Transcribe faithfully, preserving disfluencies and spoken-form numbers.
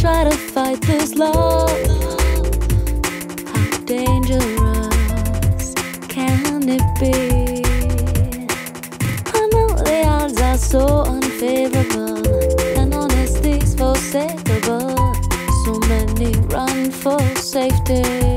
try to fight this love. How dangerous can it be? I know the odds are so unfavorable, and honesty's forsakeable. So many run for safety.